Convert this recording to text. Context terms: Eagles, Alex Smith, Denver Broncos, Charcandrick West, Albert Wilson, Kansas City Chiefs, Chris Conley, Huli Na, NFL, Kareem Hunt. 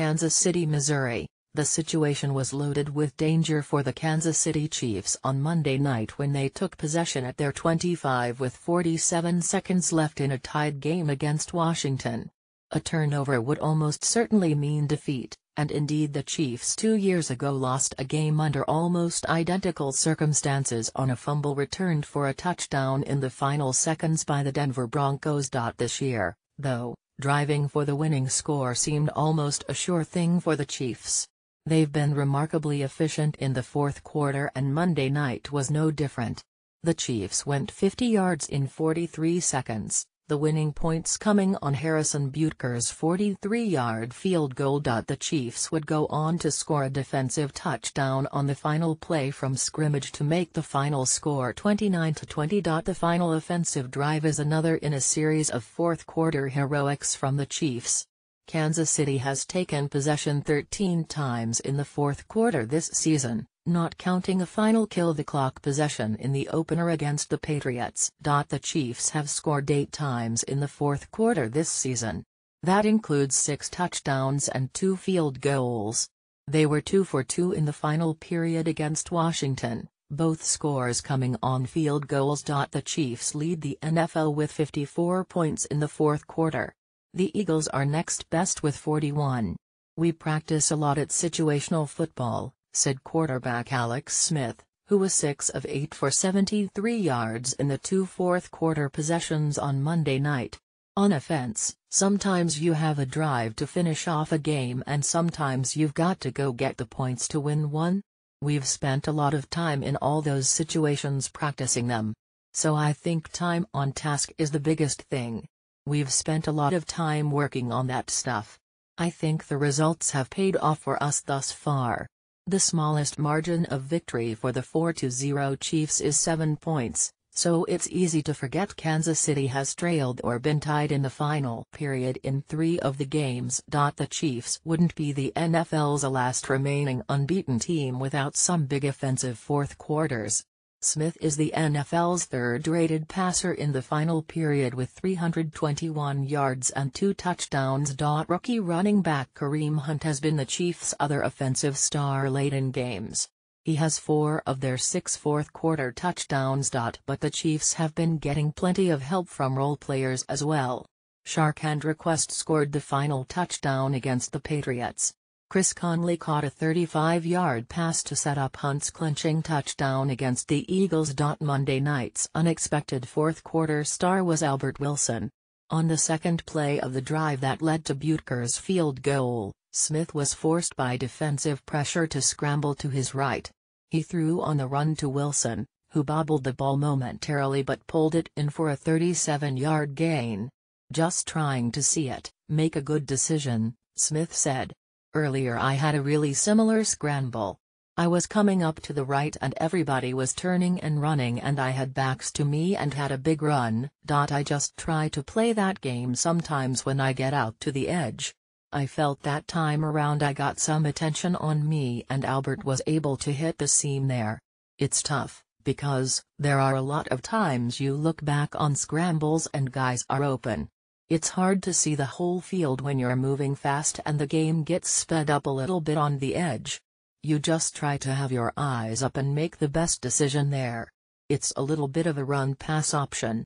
Kansas City, Missouri, the situation was loaded with danger for the Kansas City Chiefs on Monday night when they took possession at their 25 with 47 seconds left in a tied game against Washington. A turnover would almost certainly mean defeat, and indeed the Chiefs 2 years ago lost a game under almost identical circumstances on a fumble returned for a touchdown in the final seconds by the Denver Broncos. This year, though, driving for the winning score seemed almost a sure thing for the Chiefs. They've been remarkably efficient in the fourth quarter, and Monday night was no different. The Chiefs went 50 yards in 43 seconds, the winning points coming on Harrison Butker's 43-yard field goal. The Chiefs would go on to score a defensive touchdown on the final play from scrimmage to make the final score 29-20. The final offensive drive is another in a series of fourth-quarter heroics from the Chiefs. Kansas City has taken possession 13 times in the fourth quarter this season, not counting a final kill-the-clock possession in the opener against the Patriots. The Chiefs have scored 8 times in the fourth quarter this season. That includes 6 touchdowns and 2 field goals. They were 2 for 2 in the final period against Washington, both scores coming on field goals. The Chiefs lead the NFL with 54 points in the fourth quarter. The Eagles are next best with 41. "We practice a lot at situational football," said quarterback Alex Smith, who was 6 of 8 for 73 yards in the 2 fourth-quarter possessions on Monday night. "On offense, sometimes you have a drive to finish off a game and sometimes you've got to go get the points to win one. We've spent a lot of time in all those situations practicing them. So I think time on task is the biggest thing. We've spent a lot of time working on that stuff. I think the results have paid off for us thus far." The smallest margin of victory for the 4-0 Chiefs is 7 points, so it's easy to forget Kansas City has trailed or been tied in the final period in 3 of the games. The Chiefs wouldn't be the NFL's last remaining unbeaten team without some big offensive fourth quarters. Smith is the NFL's third-rated passer in the final period with 321 yards and 2 touchdowns. Rookie running back Kareem Hunt has been the Chiefs' other offensive star late in games. He has 4 of their 6 fourth-quarter touchdowns. But the Chiefs have been getting plenty of help from role players as well. Charcandrick West scored the final touchdown against the Patriots. Chris Conley caught a 35-yard pass to set up Hunt's clinching touchdown against the Eagles. Monday night's unexpected fourth-quarter star was Albert Wilson. On the second play of the drive that led to Butker's field goal, Smith was forced by defensive pressure to scramble to his right. He threw on the run to Wilson, who bobbled the ball momentarily but pulled it in for a 37-yard gain. "Just trying to see it, make a good decision," Smith said. "Earlier I had a really similar scramble. I was coming up to the right and everybody was turning and running and I had backs to me and had a big run. I just try to play that game sometimes when I get out to the edge. I felt that time around I got some attention on me and Albert was able to hit the seam there. It's tough, because there are a lot of times you look back on scrambles and guys are open. It's hard to see the whole field when you're moving fast and the game gets sped up a little bit on the edge. You just try to have your eyes up and make the best decision there. It's a little bit of a run-pass option.